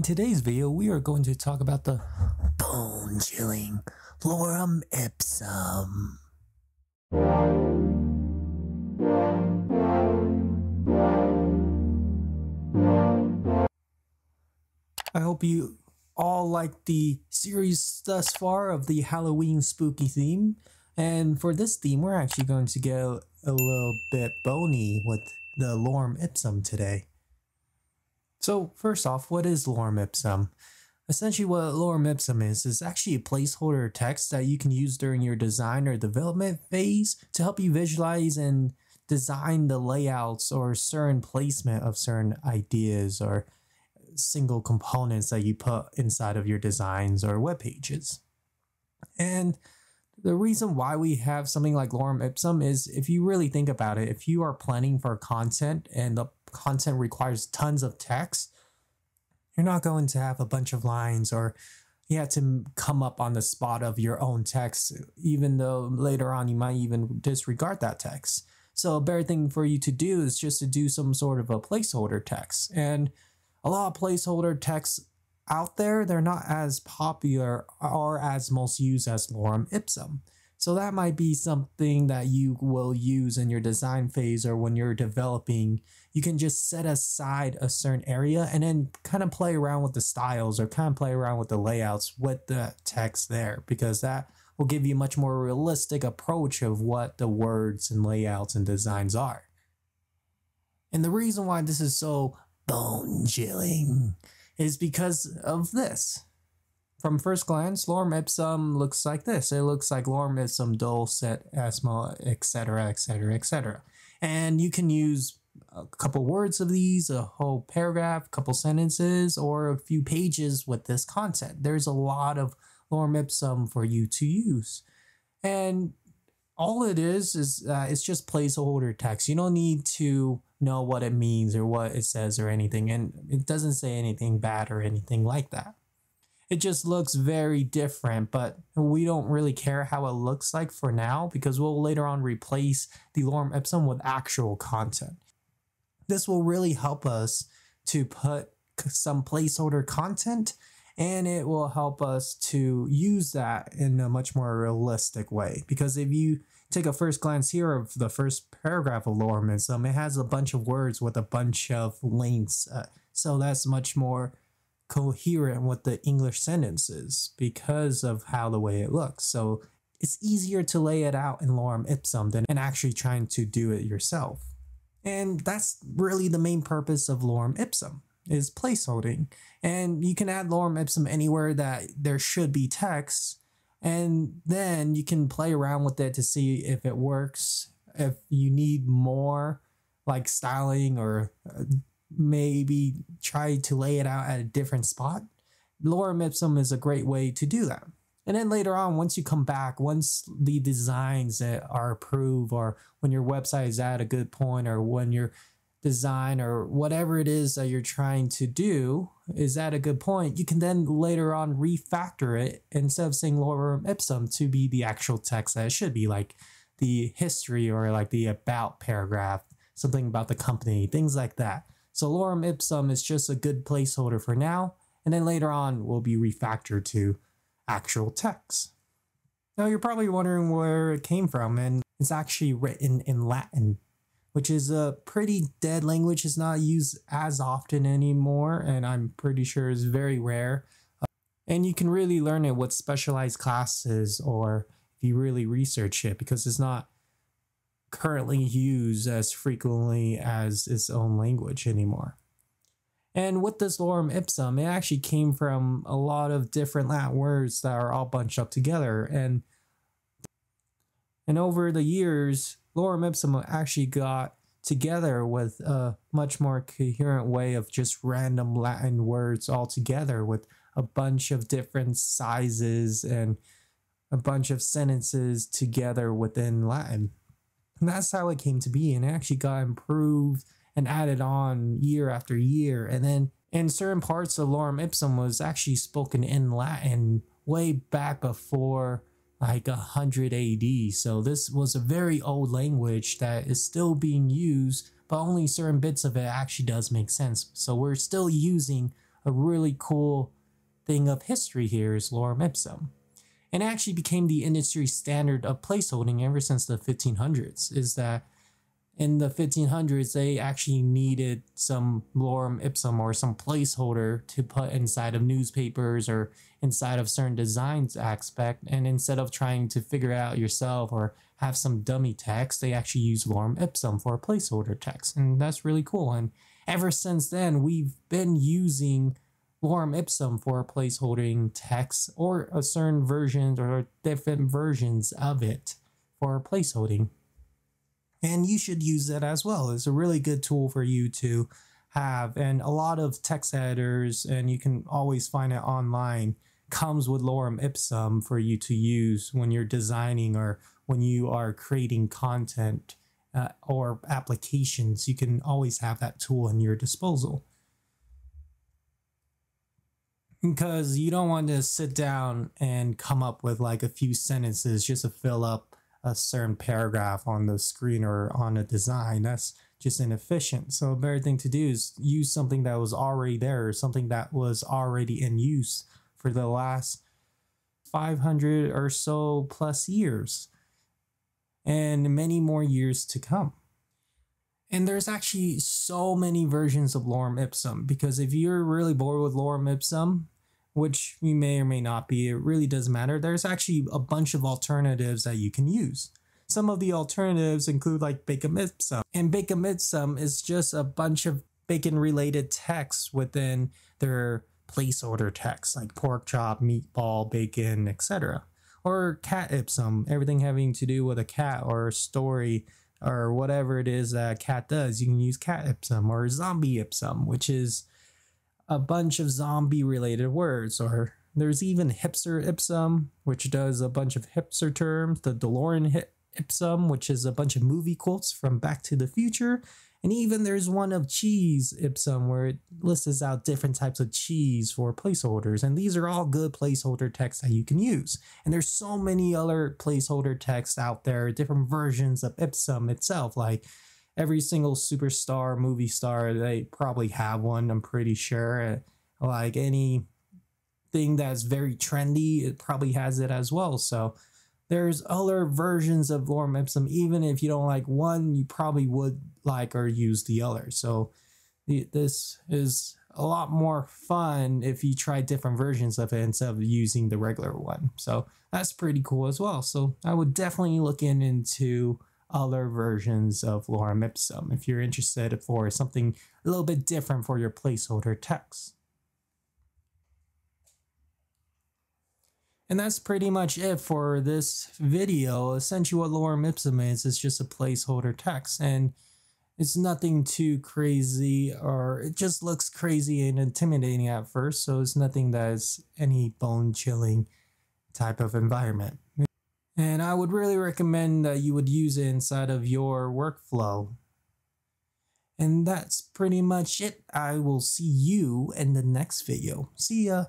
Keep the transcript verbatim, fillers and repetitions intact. In today's video, we are going to talk about the bone-chilling Lorem Ipsum. I hope you all like the series thus far of the Halloween spooky theme. And for this theme, we're actually going to go a little bit bony with the Lorem Ipsum today. So first off, what is Lorem Ipsum? Essentially what Lorem Ipsum is, is actually a placeholder text that you can use during your design or development phase to help you visualize and design the layouts or certain placement of certain ideas or single components that you put inside of your designs or web pages. And the reason why we have something like Lorem Ipsum is, if you really think about it, if you are planning for content and the content requires tons of text, you're not going to have a bunch of lines, or you have to come up on the spot of your own text, even though later on you might even disregard that text. So a better thing for you to do is just to do some sort of a placeholder text. And a lot of placeholder texts out there, they're not as popular or as most used as Lorem Ipsum. So that might be something that you will use in your design phase or when you're developing. You can just set aside a certain area and then kind of play around with the styles or kind of play around with the layouts with the text there, because that will give you a much more realistic approach of what the words and layouts and designs are. And the reason why this is so bone chilling is because of this. From first glance, Lorem Ipsum looks like this. It looks like Lorem Ipsum, Dulce, Asthma, et cetera, et cetera, et cetera. And you can use a couple words of these, a whole paragraph, a couple sentences, or a few pages with this content. There's a lot of Lorem Ipsum for you to use. And all it is, is uh, it's just placeholder text. You don't need to know what it means or what it says or anything. And it doesn't say anything bad or anything like that. It just looks very different, but we don't really care how it looks like for now, because we'll later on replace the Lorem Ipsum with actual content. This will really help us to put some placeholder content, and it will help us to use that in a much more realistic way. Because if you take a first glance here of the first paragraph of Lorem Ipsum, it has a bunch of words with a bunch of links, uh, so that's much more coherent with the English sentences because of how the way it looks. So it's easier to lay it out in Lorem Ipsum than in actually trying to do it yourself. And that's really the main purpose of Lorem Ipsum, is placeholding. And you can add Lorem Ipsum anywhere that there should be text, and then you can play around with it to see if it works, if you need more like styling, or uh, maybe try to lay it out at a different spot. Lorem Ipsum is a great way to do that. And then later on, once you come back, once the designs that are approved, or when your website is at a good point, or when your design or whatever it is that you're trying to do is at a good point, you can then later on refactor it instead of saying Lorem Ipsum to be the actual text that it should be, like the history or like the about paragraph, something about the company, things like that. So Lorem Ipsum is just a good placeholder for now, and then later on will be refactored to actual text. Now you're probably wondering where it came from, and it's actually written in Latin, which is a pretty dead language. It's not used as often anymore, and I'm pretty sure it's very rare. Uh, and you can really learn it with specialized classes, or if you really research it, because it's not currently used as frequently as its own language anymore. And with this Lorem Ipsum, it actually came from a lot of different Latin words that are all bunched up together. And, and over the years, Lorem Ipsum actually got together with a much more coherent way of just random Latin words all together with a bunch of different sizes and a bunch of sentences together within Latin. And that's how it came to be, and it actually got improved and added on year after year. And then in certain parts of Lorem Ipsum was actually spoken in Latin way back before like one hundred A D. So this was a very old language that is still being used, but only certain bits of it actually does make sense. So we're still using a really cool thing of history here is Lorem Ipsum. And actually became the industry standard of placeholding ever since the fifteen hundreds, is that in the fifteen hundreds, they actually needed some lorem ipsum or some placeholder to put inside of newspapers or inside of certain designs aspect. And instead of trying to figure it out yourself or have some dummy text, they actually use lorem ipsum for a placeholder text. And that's really cool. And ever since then, we've been using lorem ipsum for placeholding text or a certain versions or different versions of it for placeholding. And you should use it as well. It's a really good tool for you to have. And a lot of text editors, and you can always find it online, comes with Lorem Ipsum for you to use when you're designing or when you are creating content uh, or applications. You can always have that tool in your disposal. Because you don't want to sit down and come up with like a few sentences just to fill up a certain paragraph on the screen or on a design. That's just inefficient. So a better thing to do is use something that was already there, or something that was already in use for the last five hundred or so plus years and many more years to come. And there's actually so many versions of Lorem Ipsum, because if you're really bored with Lorem Ipsum, which you may or may not be, it really doesn't matter. There's actually a bunch of alternatives that you can use. Some of the alternatives include like Lorem Ipsum. And Lorem Ipsum is just a bunch of bacon-related texts within their placeholder text, like pork chop, meatball, bacon, et cetera. Or Cat Ipsum, everything having to do with a cat or a story or whatever it is that a cat does. You can use Cat Ipsum. Or Zombie Ipsum, which is a bunch of zombie related words. Or there's even Hipster Ipsum, which does a bunch of hipster terms. The DeLorean Ipsum, which is a bunch of movie quotes from Back to the Future. And even there's one of Cheese Ipsum, where it lists out different types of cheese for placeholders. And these are all good placeholder texts that you can use. And there's so many other placeholder texts out there, different versions of Ipsum itself. Like every single superstar, movie star, they probably have one, I'm pretty sure. Like anything that's very trendy, it probably has it as well. So there's other versions of Lorem Ipsum. Even if you don't like one, you probably would like or use the other. So this is a lot more fun if you try different versions of it instead of using the regular one. So that's pretty cool as well. So I would definitely look in into other versions of Lorem Ipsum if you're interested for something a little bit different for your placeholder text. And that's pretty much it for this video. Essentially what Lorem Ipsum is, it's just a placeholder text, and it's nothing too crazy, or it just looks crazy and intimidating at first, so it's nothing that is any bone chilling type of environment. And I would really recommend that you would use it inside of your workflow. And that's pretty much it. I will see you in the next video. See ya!